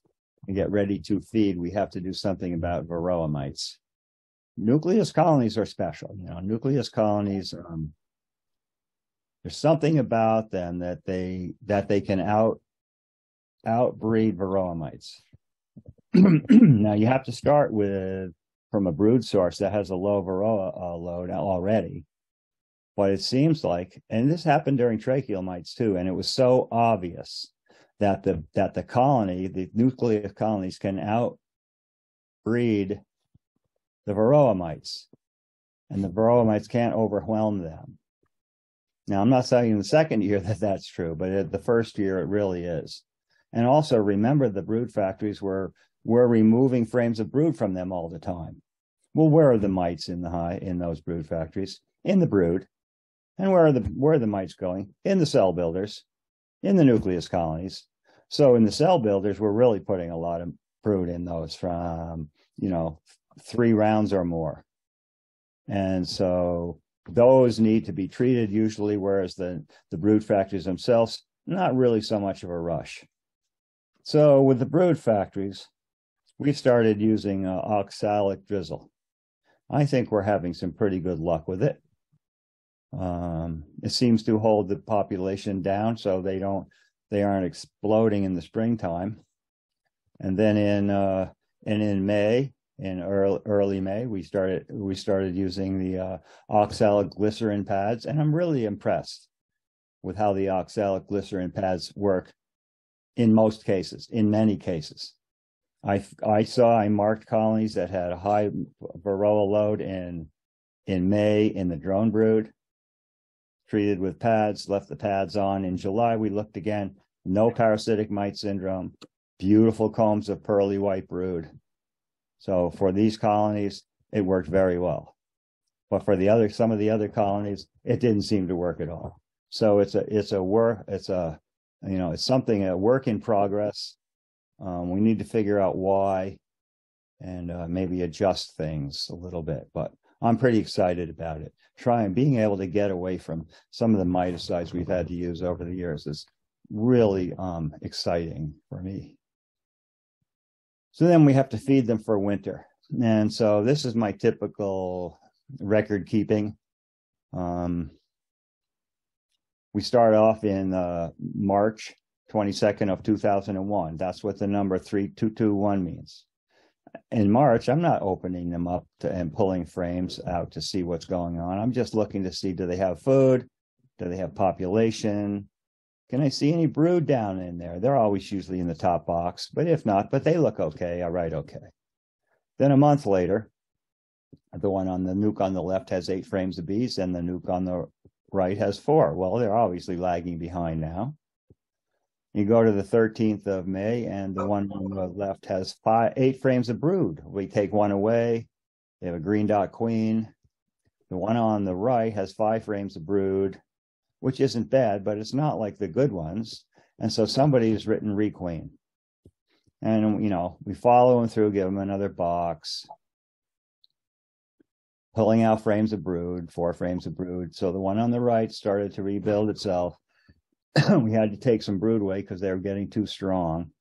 and get ready to feed, we have to do something about varroa mites. Nucleus colonies are special. You know, nucleus colonies, um, there's something about them that they that they can out outbreed varroa mites. Now you have to start with from a brood source that has a low varroa uh, load already. But it seems like, and this happened during tracheal mites too, and it was so obvious that the that the colony, the nucleus colonies, can outbreed the varroa mites, and the varroa mites can't overwhelm them. Now, I'm not saying in the second year that that's true, but at the first year it really is. And also remember, the brood factories were were removing frames of brood from them all the time. Well, where are the mites in the hive in those brood factories? In the brood. And where are the where are the mites going? In the cell builders, in the nucleus colonies. So in the cell builders, we're really putting a lot of brood in those from, you know, three rounds or more. And so those need to be treated usually, whereas the, the brood factories themselves, not really so much of a rush. So with the brood factories, we've started using uh, oxalic drizzle. I think we're having some pretty good luck with it. Um, it seems to hold the population down, so they don't, they aren't exploding in the springtime. And then in uh, and in May, in early, early May, we started we started using the uh, oxalic glycerin pads, and I'm really impressed with how the oxalic glycerin pads work. In most cases, in many cases, I I saw I marked colonies that had a high varroa load in in May in the drone brood. Treated with pads, left the pads on. In July, we looked again. No parasitic mite syndrome. Beautiful combs of pearly white brood. So for these colonies, it worked very well. But for the other, some of the other colonies, it didn't seem to work at all. So it's a it's a work it's a you know it's something a work in progress. Um, we need to figure out why, and uh, maybe adjust things a little bit. But I'm pretty excited about it. Trying, being able to get away from some of the miticides we've had to use over the years is really um, exciting for me. So then we have to feed them for winter. And so this is my typical record keeping. Um, we start off in uh, March twenty-second of two thousand one. That's what the number three two two one means. In March, I'm not opening them up to, and pulling frames out to see what's going on. I'm just looking to see, do they have food? Do they have population? Can I see any brood down in there? They're always usually in the top box, but if not, but they look okay. All right, okay. Then a month later, the one on the nuke on the left has eight frames of bees and the nuke on the right has four. Well, they're obviously lagging behind now. You go to the thirteenth of May and the one on the left has five, eight frames of brood. We take one away. They have a green dot queen. The one on the right has five frames of brood, which isn't bad, but it's not like the good ones. And so somebody's written requeen. And, you know, we follow them through, give them another box, pulling out frames of brood, four frames of brood. So the one on the right started to rebuild itself. We had to take some brood away because they were getting too strong,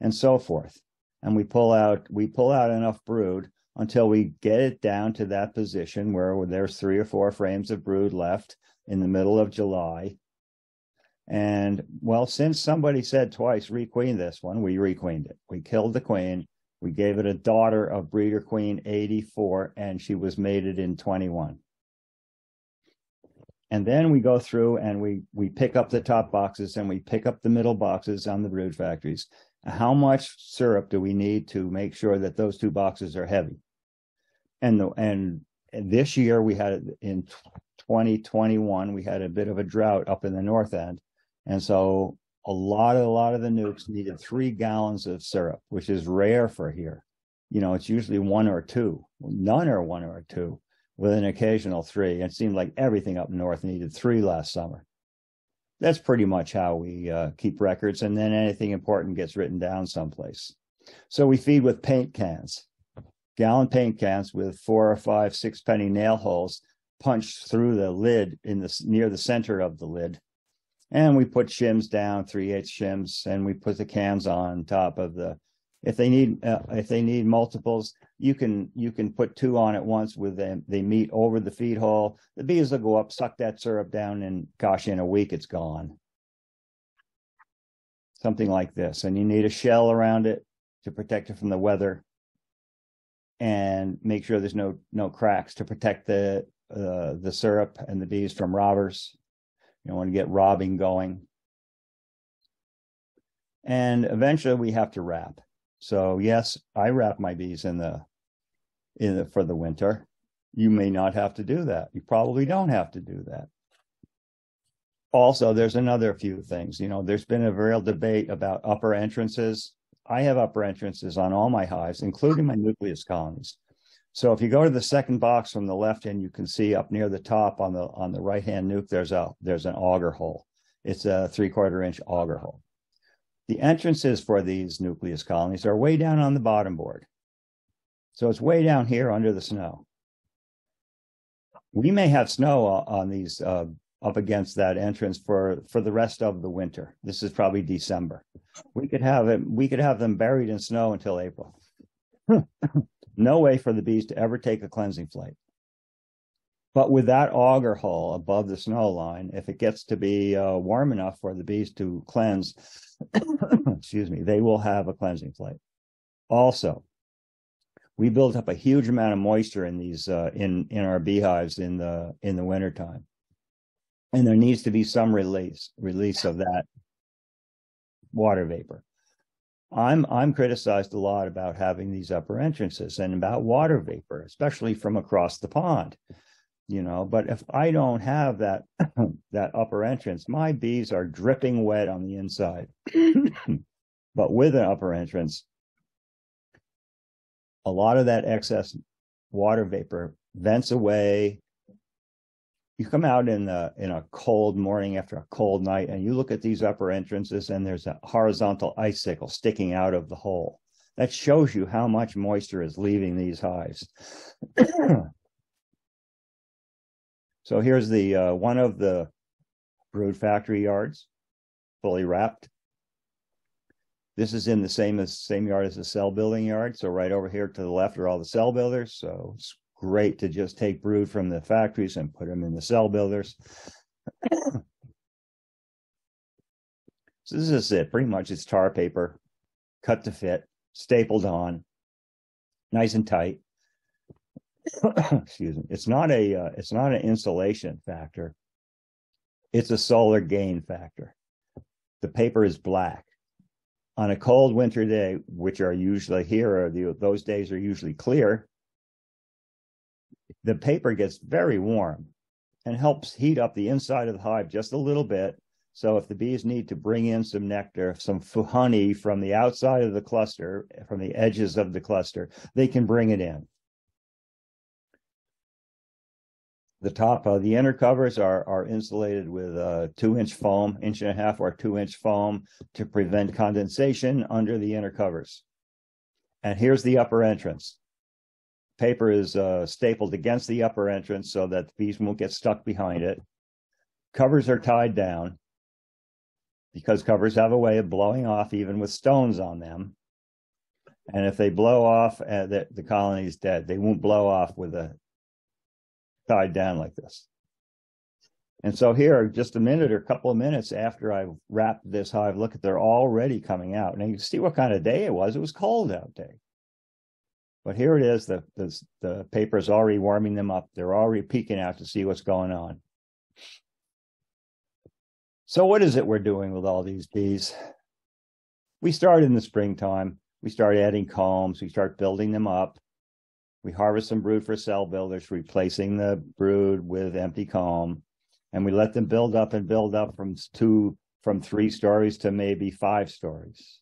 and so forth. And we pull out, we pull out enough brood until we get it down to that position where there's three or four frames of brood left in the middle of July. And well, since somebody said twice, requeen this one, we requeened it. We killed the queen. We gave it a daughter of breeder queen eighty-four, and she was mated in twenty-one. And then we go through and we, we pick up the top boxes and we pick up the middle boxes on the brood factories. How much syrup do we need to make sure that those two boxes are heavy? And, the, and this year we had, in twenty twenty-one, we had a bit of a drought up in the north end. And so a lot of, a lot of the nukes needed three gallons of syrup, which is rare for here. You know, it's usually one or two, none or one or two, with an occasional three. It seemed like everything up north needed three last summer. That's pretty much how we uh, keep records, and then anything important gets written down someplace. So we feed with paint cans, gallon paint cans with four or five six penny nail holes punched through the lid in the, near the center of the lid. And we put shims down, three eighths shims, and we put the cans on top of the, if they need, uh, if they need multiples, you can, you can put two on at once with them. They meet over the feed hole. The bees will go up, suck that syrup down, and gosh, in a week, it's gone. Something like this. And you need a shell around it to protect it from the weather and make sure there's no, no cracks to protect the, uh, the syrup and the bees from robbers. You don't want to get robbing going. And eventually we have to wrap. So yes, I wrap my bees in the, in the, for the winter. You may not have to do that. You probably don't have to do that. Also, there's another few things. You know, there's been a real debate about upper entrances. I have upper entrances on all my hives, including my nucleus colonies. So if you go to the second box from the left end, you can see up near the top on the, on the right-hand nuke, there's a, there's an auger hole. It's a three-quarter inch auger hole. The entrances for these nucleus colonies are way down on the bottom board. So it's way down here under the snow. We may have snow on these uh, up against that entrance for, for the rest of the winter. This is probably December. We could have it, we could have them buried in snow until April. No way for the bees to ever take a cleansing flight. But with that auger hole above the snow line, if it gets to be uh, warm enough for the bees to cleanse, excuse me, they will have a cleansing flight. Also, we build up a huge amount of moisture in these uh, in in our beehives in the in the wintertime, and there needs to be some release release of that water vapor. I'm I'm criticized a lot about having these upper entrances and about water vapor, especially from across the pond. You know, but if I don't have that, that upper entrance, my bees are dripping wet on the inside. But with an upper entrance, a lot of that excess water vapor vents away. You come out in the, in a cold morning after a cold night, and you look at these upper entrances, and there's a horizontal icicle sticking out of the hole. That shows you how much moisture is leaving these hives. So here's the uh, one of the Brood Factory yards, fully wrapped. This is in the same as same yard as the cell building yard. So right over here to the left are all the cell builders. So it's great to just take brood from the factories and put them in the cell builders. So this is it. Pretty much it's tar paper, cut to fit, stapled on, nice and tight. Excuse me. It's not a uh, it's not an insulation factor. It's a solar gain factor. The paper is black. On a cold winter day, which are usually here, or the, those days are usually clear, the paper gets very warm and helps heat up the inside of the hive just a little bit. So if the bees need to bring in some nectar, some honey from the outside of the cluster, from the edges of the cluster, they can bring it in. The top of the inner covers are, are insulated with uh, two inch foam, inch and a half or two inch foam to prevent condensation under the inner covers. And here's the upper entrance. Paper is uh, stapled against the upper entrance so that the bees won't get stuck behind it. Covers are tied down because covers have a way of blowing off even with stones on them. And if they blow off, uh, the, the colony's dead. They won't blow off with a tied down like this. And so here, just a minute or a couple of minutes after I wrapped this hive, look at, they're already coming out. Now you can see what kind of day it was. It was cold out day. But here it is, the, the, the paper is already warming them up. They're already peeking out to see what's going on. So what is it we're doing with all these bees? We start in the springtime. We start adding combs. We start building them up. We harvest some brood for cell builders, replacing the brood with empty comb, and we let them build up and build up from two, from three stories to maybe five stories,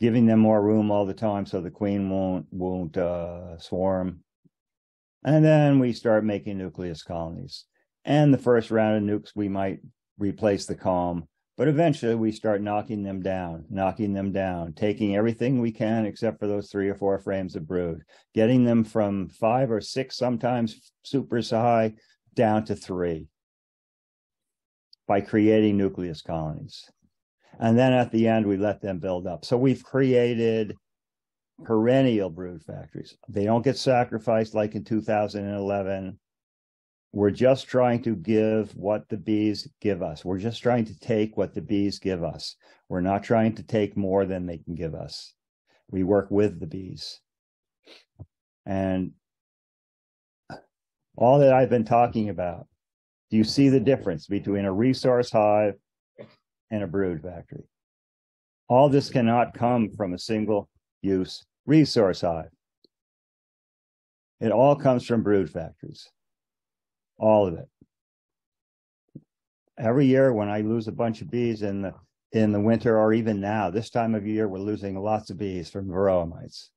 giving them more room all the time so the queen won't won't uh, swarm. And then we start making nucleus colonies. And the first round of nukes, we might replace the comb, but eventually we start knocking them down, knocking them down, taking everything we can except for those three or four frames of brood, getting them from five or six, sometimes super high, down to three by creating nucleus colonies. And then at the end, we let them build up. So we've created perennial brood factories. They don't get sacrificed like in two thousand eleven. We're just trying to give what the bees give us. We're just trying to take what the bees give us. We're not trying to take more than they can give us. We work with the bees. And all that I've been talking about, do you see the difference between a resource hive and a brood factory? All this cannot come from a single-use resource hive. It all comes from brood factories. All of it. Every year when I lose a bunch of bees in the in the winter, or even now, this time of year, we're losing lots of bees from varroa mites.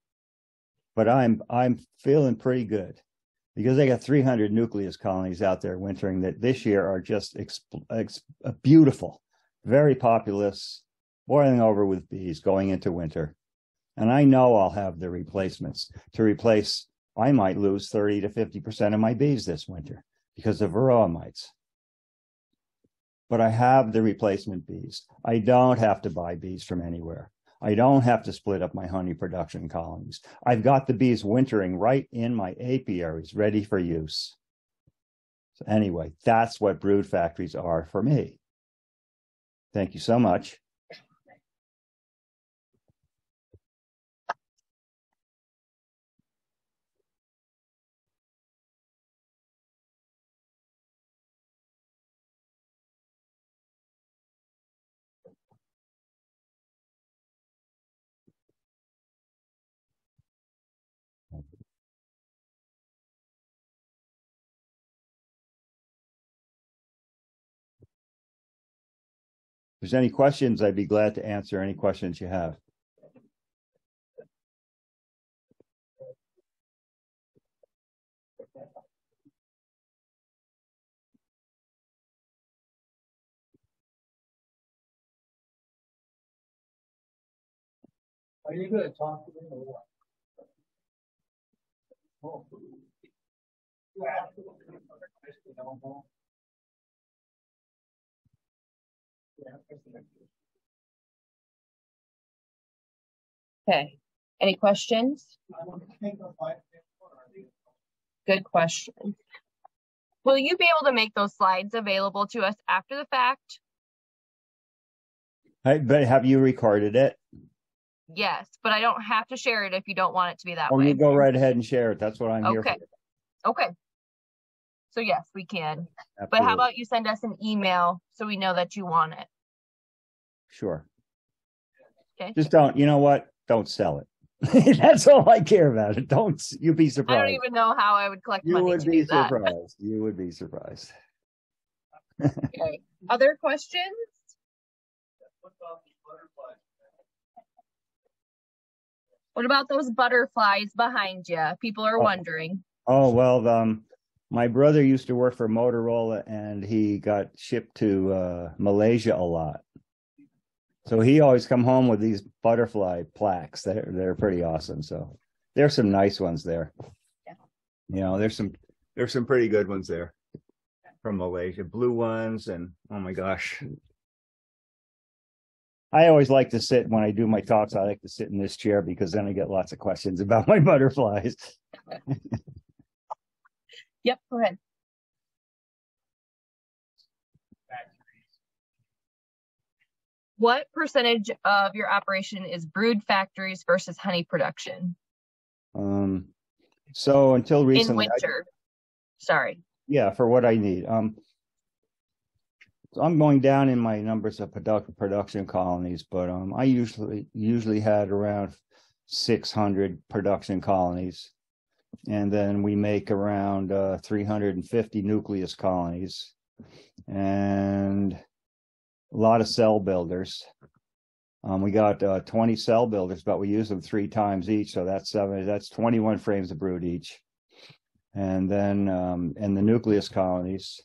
But I'm I'm feeling pretty good because they got three hundred nucleus colonies out there wintering that this year are just exp, exp, beautiful, very populous, boiling over with bees going into winter. And I know I'll have the replacements to replace. I might lose thirty to fifty percent of my bees this winter because of varroa mites. But I have the replacement bees. I don't have to buy bees from anywhere. I don't have to split up my honey production colonies. I've got the bees wintering right in my apiaries, ready for use. So anyway, that's what brood factories are for me. Thank you so much. If there's any questions, I'd be glad to answer any questions you have. Are you going to talk to me or what? Oh. Yeah. Okay. Any questions? Good question. Will you be able to make those slides available to us after the fact? I, but have you recorded it? Yes, but I don't have to share it if you don't want it to be that oh, way. Oh, you go right ahead and share it. That's what I'm okay. here for. Okay. So yes, we can. Absolutely. But how about you send us an email so we know that you want it? Sure. Okay. Just don't, you know what? Don't sell it. That's all I care about. It don't, you'd be surprised. I don't even know how I would collect you money would to be do surprised. That. You would be surprised. Okay. Other questions? What about those butterflies behind you? People are oh. wondering. Oh, well, um, my brother used to work for Motorola, and he got shipped to uh, Malaysia a lot. So he always come home with these butterfly plaques. They're, they're pretty awesome. So there's some nice ones there. Yeah. You know, there's some, there's some pretty good ones there from Malaysia. Blue ones and, oh, my gosh. I always like to sit when I do my talks. I like to sit in this chair because then I get lots of questions about my butterflies. Yep, go ahead. What percentage of your operation is brood factories versus honey production? Um, so until recently, in winter. I, Sorry. Yeah, for what I need. Um, so I'm going down in my numbers of product, production colonies, but um, I usually usually had around six hundred production colonies, and then we make around uh, three hundred fifty nucleus colonies, and a lot of cell builders. Um, we got uh, twenty cell builders, but we use them three times each, so that's seven. That's twenty-one frames of brood each, and then um, and the nucleus colonies,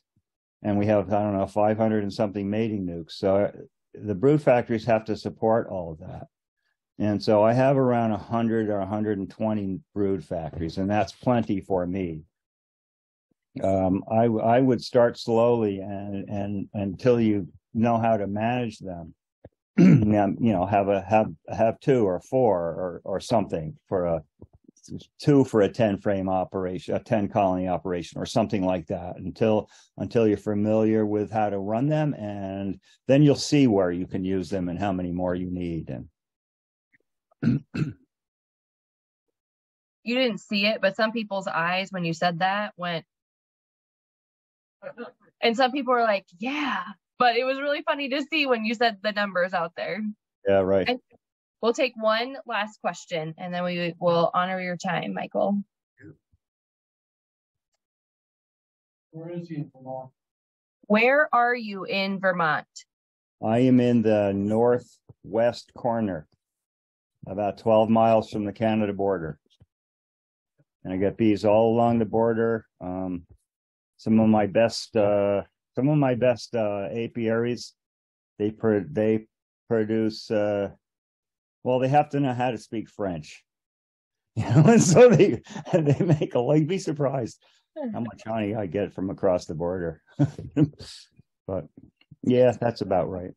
and we have I don't know five hundred and something mating nukes. So the brood factories have to support all of that, and so I have around one hundred or one hundred twenty brood factories, and that's plenty for me. Um, I I would start slowly and and until you know how to manage them. You know, have a have have two or four or or something for a two for a ten frame operation, a ten colony operation, or something like that. Until until you're familiar with how to run them, and then you'll see where you can use them and how many more you need. And you didn't see it, but some people's eyes when you said that went, and some people were like, "Yeah." But it was really funny to see when you said the numbers out there. Yeah, right. And we'll take one last question, and then we will honor your time, Michael. Where is he in Vermont? Where are you in Vermont? I am in the northwest corner, about twelve miles from the Canada border. And I got bees all along the border. Um, some of my best... Uh, Some of my best uh, apiaries, they pro they produce. Uh, well, they have to know how to speak French, you know, and so they they make a like. Be surprised how much honey I get from across the border. But yeah, that's about right.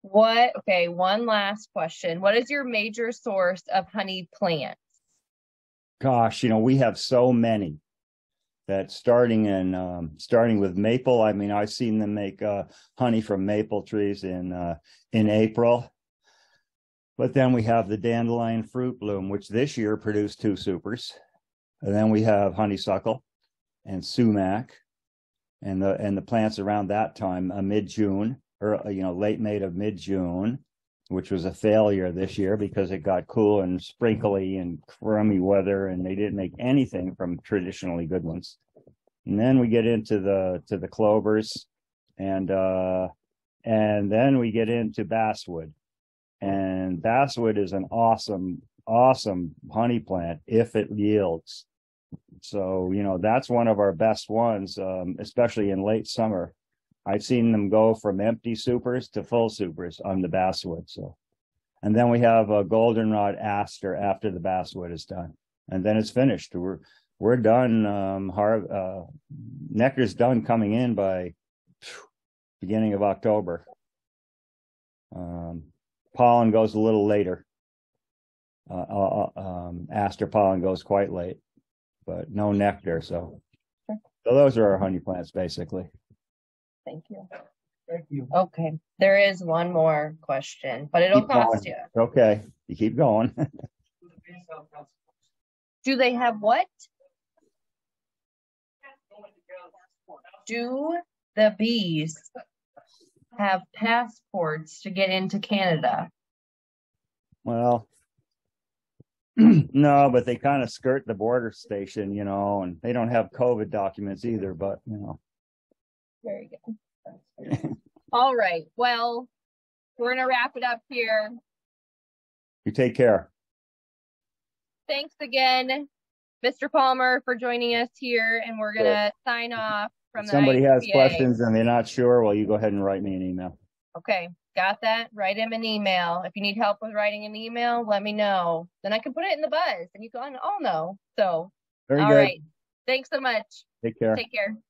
What? Okay, one last question. What is your major source of honey plants? Gosh, you know, we have so many that starting in um, starting with maple. I mean, I've seen them make uh, honey from maple trees in uh, in April. But then we have the dandelion fruit bloom, which this year produced two supers. And then we have honeysuckle and sumac, and the and the plants around that time, uh, mid June or you know late May to mid June. Which was a failure this year because it got cool and sprinkly and crummy weather, and they didn't make anything from traditionally good ones. And then we get into the to the clovers, and uh, and then we get into basswood, and basswood is an awesome, awesome honey plant if it yields. So you know that's one of our best ones, um, especially in late summer. I've seen them go from empty supers to full supers on the basswood. So, and then we have a goldenrod aster after the basswood is done, and then it's finished. We're we're done. Um, har- uh, nectar's done coming in by phew, beginning of October. Um, pollen goes a little later. Uh, uh, um, aster pollen goes quite late, but no nectar. So, sure. So those are our honey plants, basically. Thank you. Thank you. Okay, there is one more question, but it'll keep cost going. You. Okay, you keep going. Do they have what? Do the bees have passports to get into Canada? Well, no, but they kind of skirt the border station, you know, and they don't have COVID documents either, but, you know. Very good. All right. Well, we're going to wrap it up here. You take care. Thanks again, Mister Palmer, for joining us here. And we're going to sure. sign off from if the somebody I C P A. Has questions and they're not sure, well, you go ahead and write me an email. Okay. Got that? Write him an email. If you need help with writing an email, let me know. Then I can put it in the buzz and you can all know. So, Very all good. Right. Thanks so much. Take care. Take care.